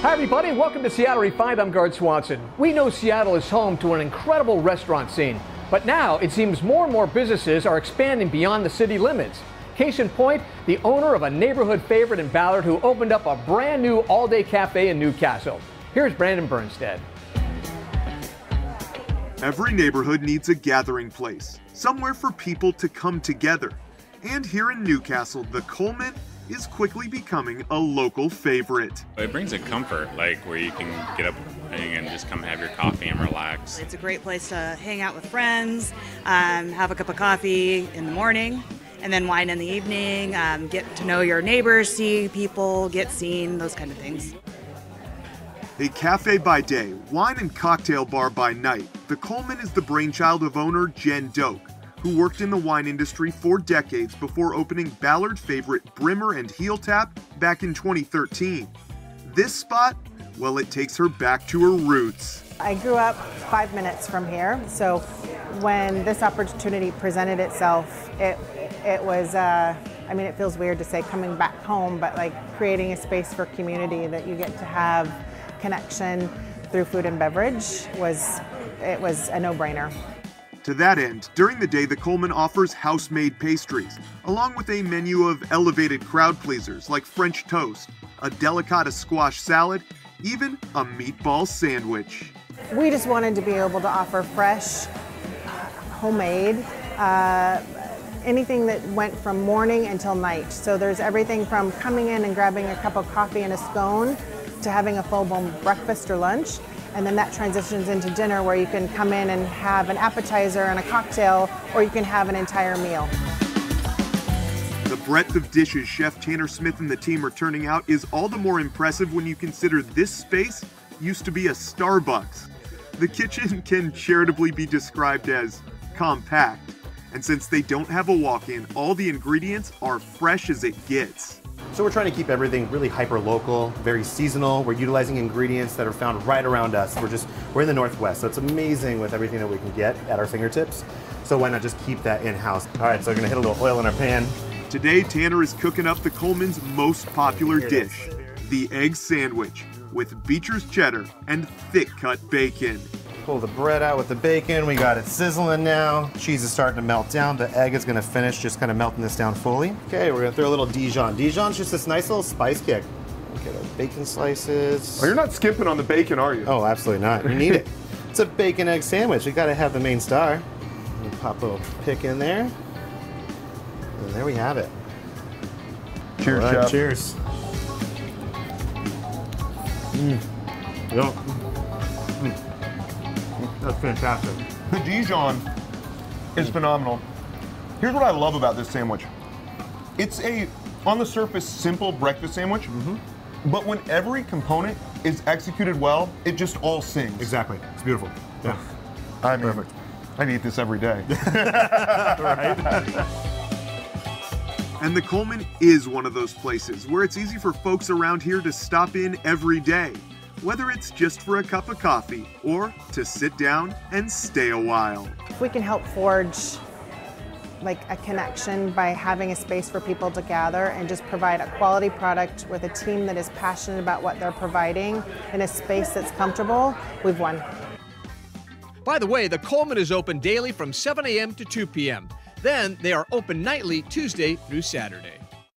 Hi everybody, welcome to Seattle Refined, I'm Garth Swanson. We know Seattle is home to an incredible restaurant scene, but now it seems more and more businesses are expanding beyond the city limits. Case in point, the owner of a neighborhood favorite in Ballard who opened up a brand new all-day cafe in Newcastle. Here's Brandon Bernstead. Every neighborhood needs a gathering place, somewhere for people to come together. And here in Newcastle, the Coalman is quickly becoming a local favorite. It brings a comfort, like where you can get up and just come have your coffee and relax. It's a great place to hang out with friends, have a cup of coffee in the morning, and then wine in the evening, get to know your neighbors, see people, get seen, those kind of things. A cafe by day, wine and cocktail bar by night, the Coalman is the brainchild of owner Jen Doak, who worked in the wine industry for decades before opening Ballard favorite Brimmer and Heel Tap back in 2013. This spot, well, it takes her back to her roots. I grew up 5 minutes from here, so when this opportunity presented itself, it was, I mean, it feels weird to say coming back home, but like creating a space for community that you get to have connection through food and beverage was a no-brainer. To that end, during the day, the Coalman offers house-made pastries, along with a menu of elevated crowd pleasers like French toast, a delicata squash salad, even a meatball sandwich. We just wanted to be able to offer fresh, homemade, anything that went from morning until night. So there's everything from coming in and grabbing a cup of coffee and a scone to having a full-blown breakfast or lunch. And then that transitions into dinner where you can come in and have an appetizer and a cocktail, or you can have an entire meal. The breadth of dishes Chef Tanner Smith and the team are turning out is all the more impressive when you consider this space used to be a Starbucks. The kitchen can charitably be described as compact, and since they don't have a walk-in, all the ingredients are fresh as it gets. So we're trying to keep everything really hyper-local, very seasonal. We're utilizing ingredients that are found right around us. We're in the Northwest, so it's amazing with everything that we can get at our fingertips. So why not just keep that in-house? All right, so we're gonna hit a little oil in our pan. Today, Tanner is cooking up the Coalman's most popular dish, the egg sandwich, with Beecher's cheddar and thick-cut bacon. Pull the bread out with the bacon. We got it sizzling now. Cheese is starting to melt down. The egg is gonna finish just kind of melting this down fully. Okay, we're gonna throw a little Dijon. Dijon's just this nice little spice kick. Okay, the bacon slices. Oh, you're not skimping on the bacon, are you? Oh, absolutely not. You need it. It's a bacon egg sandwich. You gotta have the main star. Pop a little pick in there. And there we have it. Cheers, right, Chef. Cheers. Mm. Yep. Mm. That's fantastic. The Dijon is phenomenal. Here's what I love about this sandwich. It's a, on the surface, simple breakfast sandwich, but when every component is executed well, it just all sings. Exactly. It's beautiful. Yeah. I mean, perfect. I'd eat this every day. Right? And the Coalman is one of those places where it's easy for folks around here to stop in every day, whether it's just for a cup of coffee or to sit down and stay a while. If we can help forge like a connection by having a space for people to gather and just provide a quality product with a team that is passionate about what they're providing in a space that's comfortable, we've won. By the way, the Coalman is open daily from 7 a.m. to 2 p.m. Then they are open nightly Tuesday through Saturday.